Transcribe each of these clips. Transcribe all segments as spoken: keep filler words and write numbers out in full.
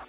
We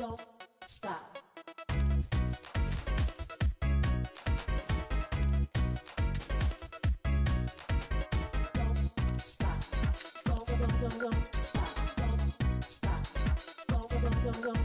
don't stop. Don't stop. Don't, don't, don't, don't stop. Don't stop. Don't, don't, don't, don't stop. Don't, don't, don't, don't stop. Don't stop. Don't, don't, don't, don't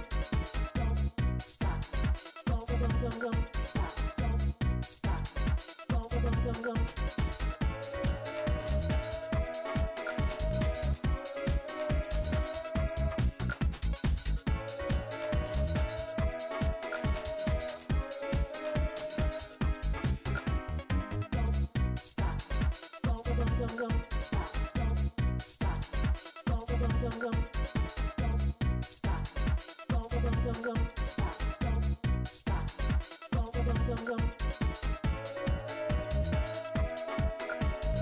stop.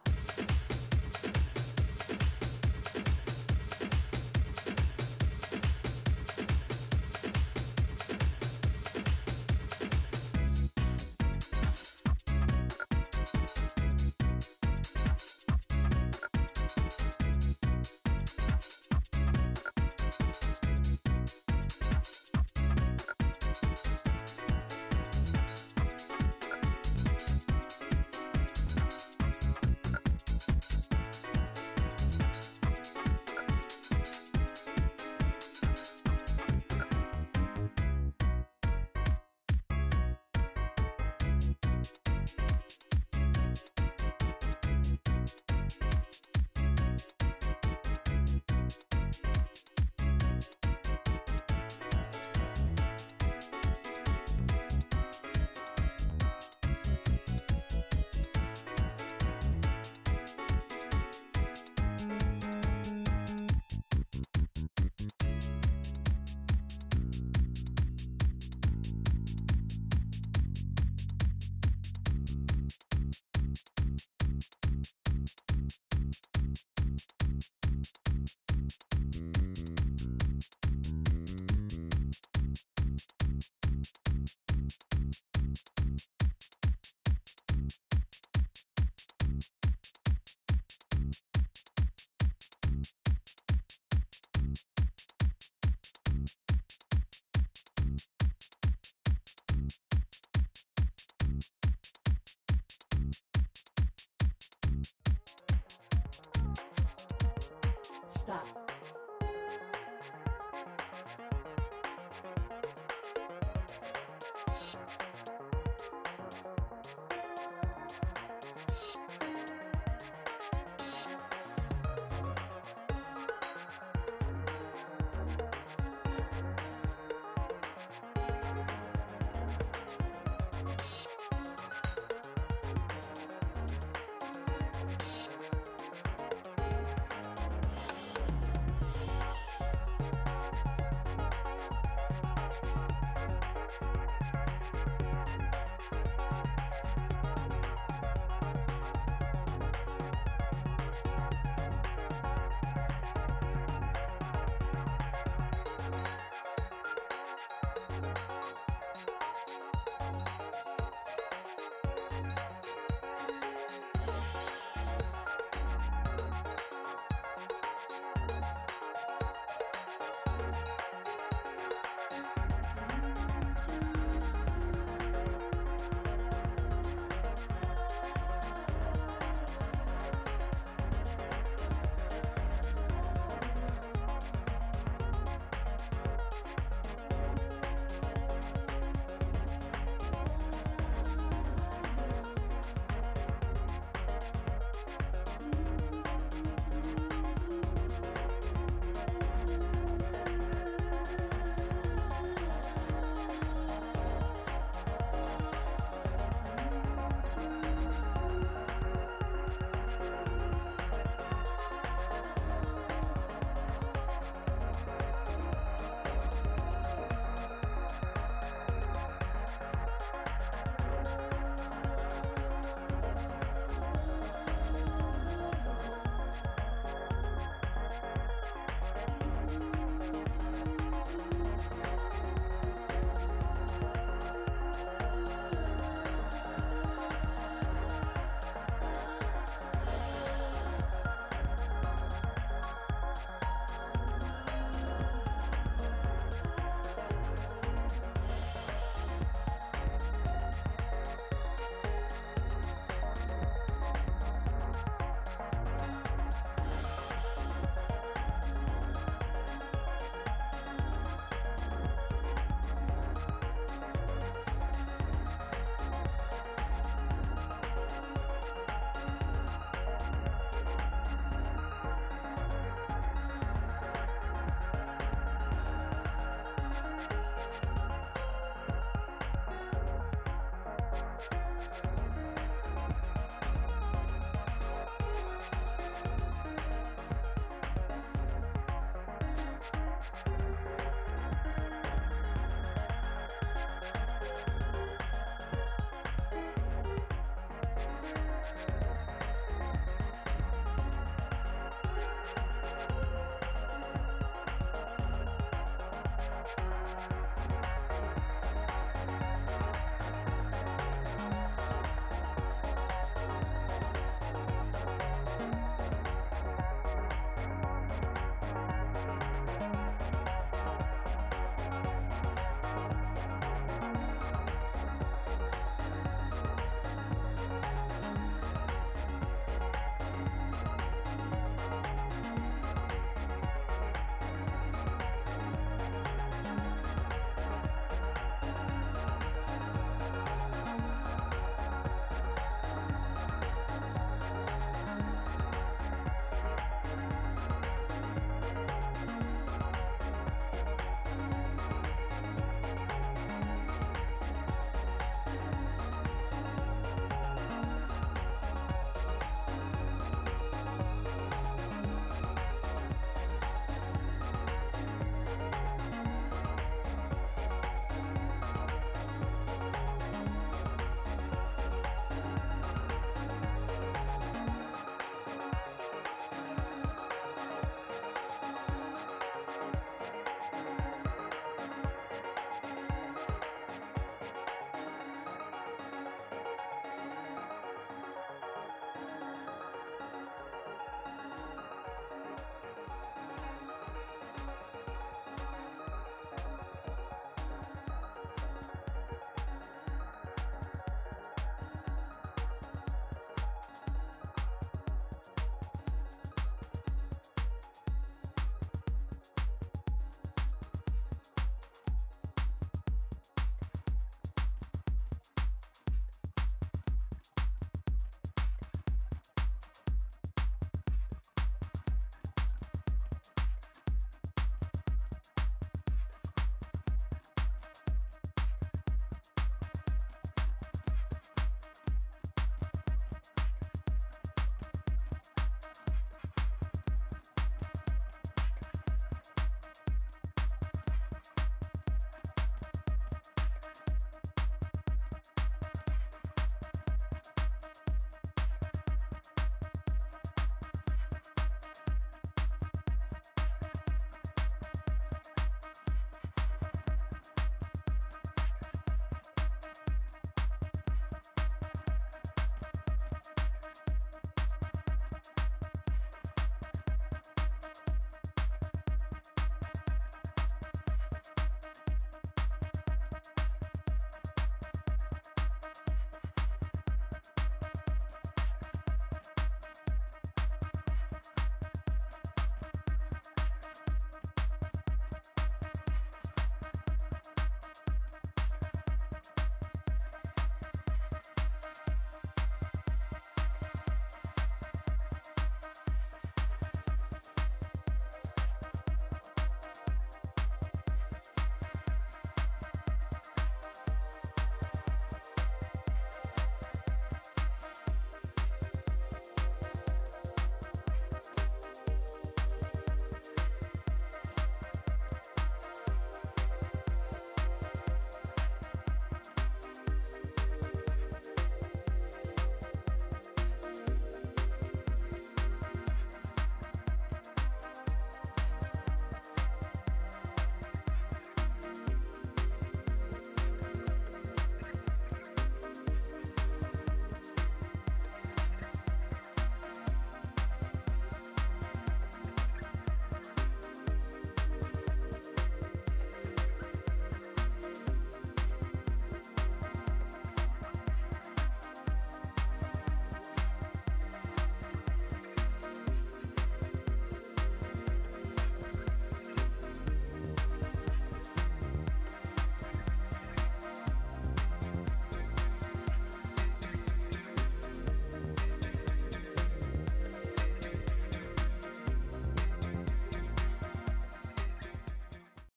stop.